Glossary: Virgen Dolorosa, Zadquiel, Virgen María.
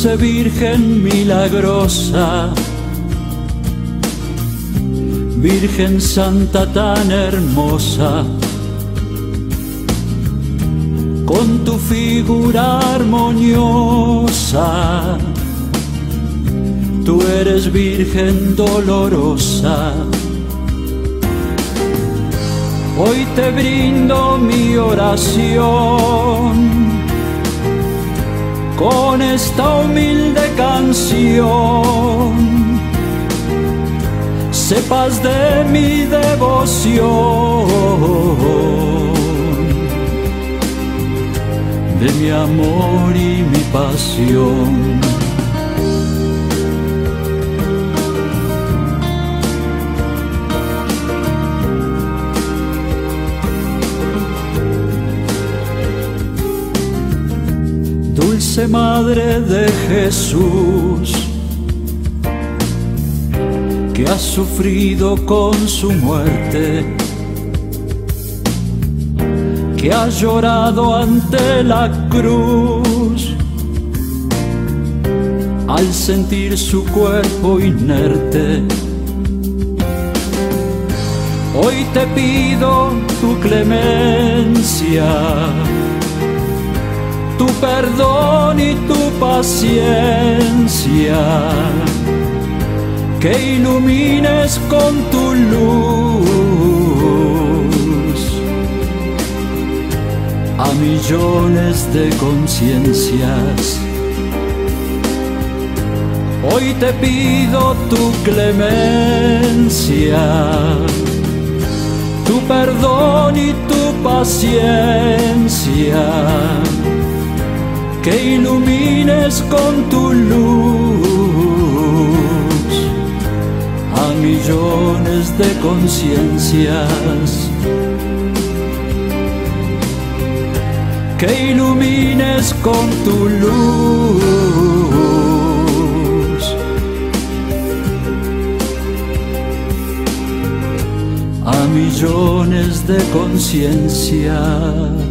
dulce Virgen milagrosa, Virgen Santa tan hermosa, con tu figura armoniosa, tú eres Virgen dolorosa. Hoy te brindo mi oración con esta humilde canción. Sepas de mi devoción, de mi amor y mi pasión. Dulce Madre de Jesús, que has sufrido con su muerte, que has llorado ante la cruz, al sentir su cuerpo inerte. Hoy te pido tu clemencia, tu perdón y tu paciencia, que ilumines con tu luz a millones de conciencias. Hoy te pido tu clemencia, tu perdón y tu paciencia, que ilumines con tu luz a millones de conciencias, que ilumines con tu luz a millones de conciencias.